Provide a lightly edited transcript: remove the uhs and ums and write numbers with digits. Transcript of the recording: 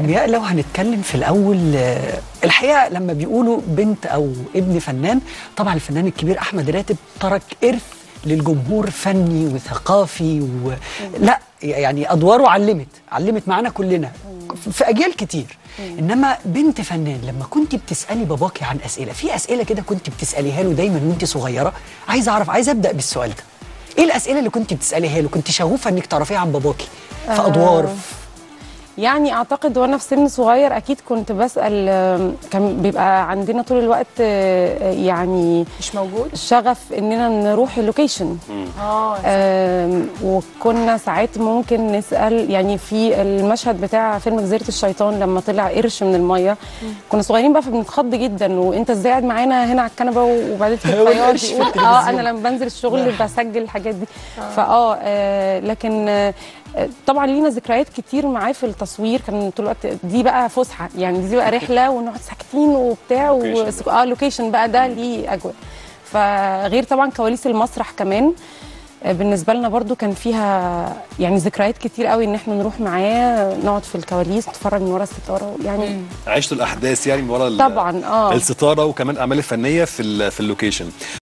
انبياء لو هنتكلم في الاول، الحقيقه لما بيقولوا بنت او ابن فنان، طبعا الفنان الكبير احمد راتب ترك ارث للجمهور فني وثقافي لا يعني ادواره علمت معانا كلنا في اجيال كتير. انما بنت فنان لما كنت بتسالي باباكي عن اسئله، في اسئله كده كنت بتساليها له دايما وانت صغيره، عايزه اعرف، عايزه ابدا بالسؤال ده، ايه الاسئله اللي كنت بتساليها له، كنت شغوفه انك تعرفيها عن باباكي في ادواره؟ يعني اعتقد وانا في سن صغير اكيد كنت بسال، كان بيبقى عندنا طول الوقت يعني مش موجود شغف اننا نروح اللوكيشن، وكنا ساعات ممكن نسال، يعني في المشهد بتاع فيلم جزيرة الشيطان لما طلع قرش من الميه، كنا صغيرين بقى فبنتخض جدا، وانت ازاي قاعد معانا هنا على الكنبه وبعدين في الطياره انا لما بنزل الشغل بسجل الحاجات دي. لكن طبعا لينا ذكريات كتير معاه في التصوير، كان طول الوقت دي بقى فسحه، يعني دي بقى رحله ونقعد ساكتين وبتاع لوكيشن بقى ده ليه اجواء، فغير طبعا كواليس المسرح كمان بالنسبه لنا برضو كان فيها يعني ذكريات كتير قوي، ان احنا نروح معاه نقعد في الكواليس نتفرج من ورا الستاره، يعني عشتوا الاحداث يعني من ورا طبعا الستاره، وكمان اعمال فنيه في اللوكيشن.